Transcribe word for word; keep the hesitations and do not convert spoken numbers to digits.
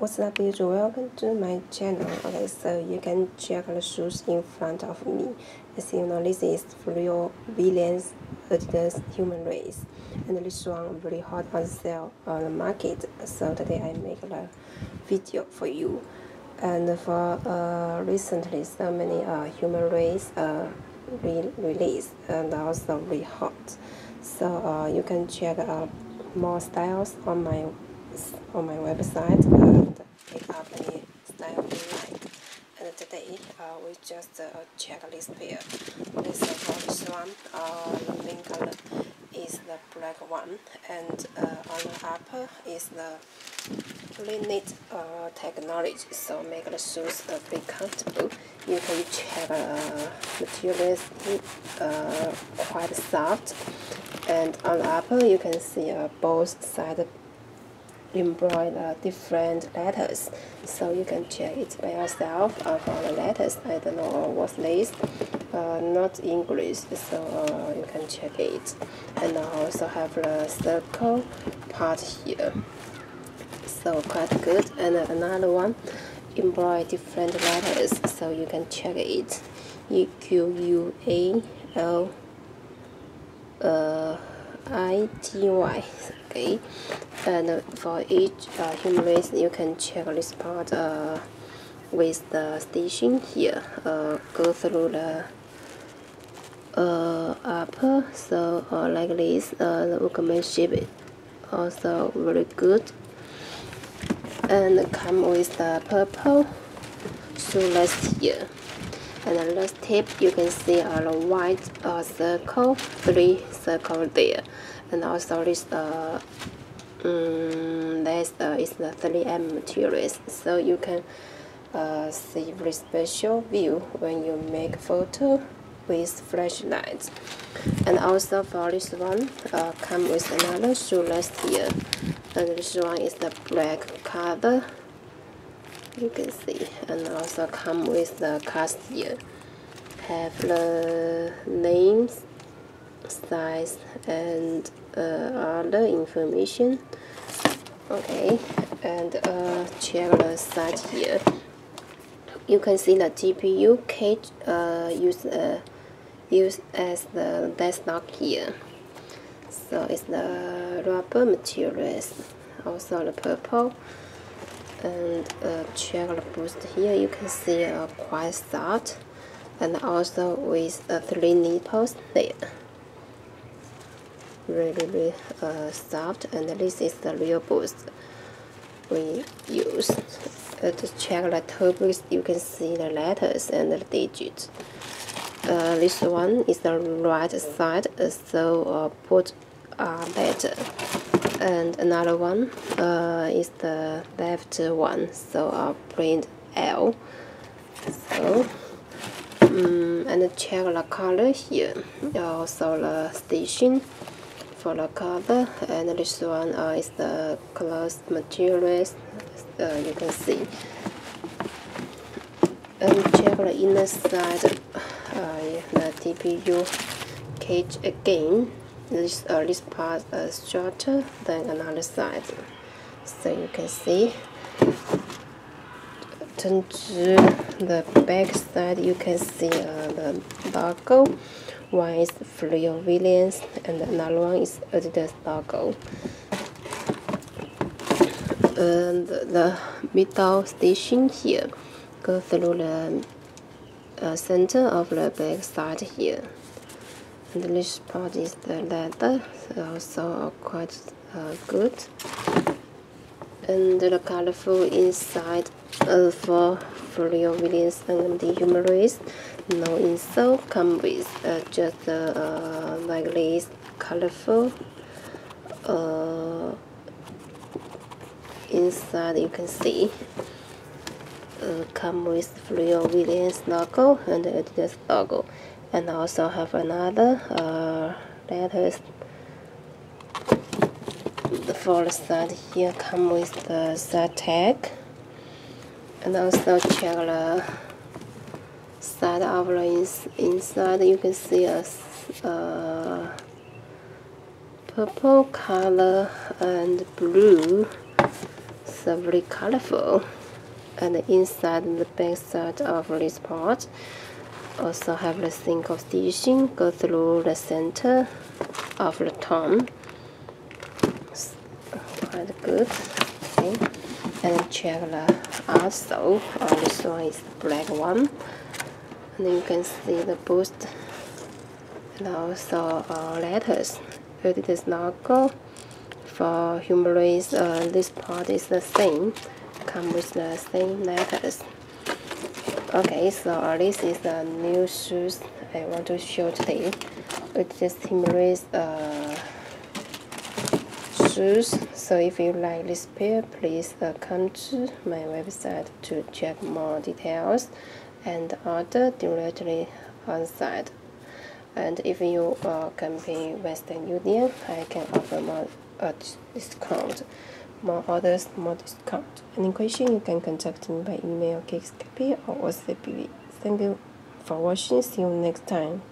What's up YouTube, welcome to my channel. Okay, so you can check the shoes in front of me. As you know, this is Pharrell Williams Adidas Human Race, and this one very hot on sale on the market, so today I make a video for you. And for uh, recently so many uh, Human Race uh, re released and also very hot, so uh, you can check out more styles on my on my website and pick up any style you like. And today uh, we just uh, check this pair. This first one, uh, the main color is the black one, and uh, on the upper is the lined uh, technology, so make the shoes uh, be comfortable. You can check uh, materials uh, quite soft, and on the upper you can see uh, both sides embroider different letters, so you can check it by yourself. Uh, for the letters, I don't know what's this, uh, not English, so uh, you can check it. And I also have the circle part here, so quite good. And another one embroider different letters, so you can check it. E Q U A L uh, I T Y. Okay, and for each uh, Human Race, you can check this part uh, with the stitching here. Uh, go through the uh, upper, so uh, like this. Uh, the workmanship also very good, and come with the purple shoelace here. And the last tip, you can see a uh, white uh, circle, three circle there, and also this uh, um, this uh, is the three M materials, so you can uh, see very special view when you make photo with flashlights. And also for this one, uh, come with another shoelace here, and this one is the black color. You can see, and also come with the cast here. Have the names, size, and uh, other information. Okay, and uh, check the side here. You can see the G P U cage uh, used uh, used as the deadlock here. So it's the rubber materials, also the purple. And uh, check the Boost here. You can see a uh, quite soft, and also with uh, three nipples there, really, really uh, soft. And this is the real Boost we use. Uh, to check the toe boost, you can see the letters and the digits. Uh, this one is the right side, so uh, put are better. And another one uh, is the left one, so I'll print L. So, um, and check the color here. Also the stitching for the color, and this one uh, is the cloth materials. Uh, you can see. And check the inner side, uh, the T P U cage again. This, uh, this part is shorter than another side, so you can see. Turn to the back side, you can see uh, the logo. One is Pharrell Williams, and another one is Adidas logo. And the middle stitching here, go through the uh, center of the back side here. And this part is the leather, also quite uh, good. And the colorful inside uh, for Pharrell Williams and the Human Race. No insole, come with uh, just uh, uh, like this colorful uh, inside. You can see uh, come with Pharrell Williams logo and Adidas logo. And also have another uh, letters for the side here, come with the side tag. And also check the side of the ins inside. You can see a uh, purple color and blue, It's uh, very colorful. And inside the back side of this part, also have the single stitching go through the center of the tongue. Quite good. Okay. And check the outsole. Oh, this one is the black one. And you can see the Boost and also uh, letters. But it is logo for human race. Uh, this part is the same. Come with the same letters. Okay, so this is the new shoes I want to show today. It is human race uh, shoes. So if you like this pair, please uh, come to my website to check more details and order directly on site. And if you uh, campaign Western Union, I can offer more uh, discount. More orders, more discount. Any question, you can contact me by email, Kickscopy, or WhatsApp. Thank you for watching. See you next time.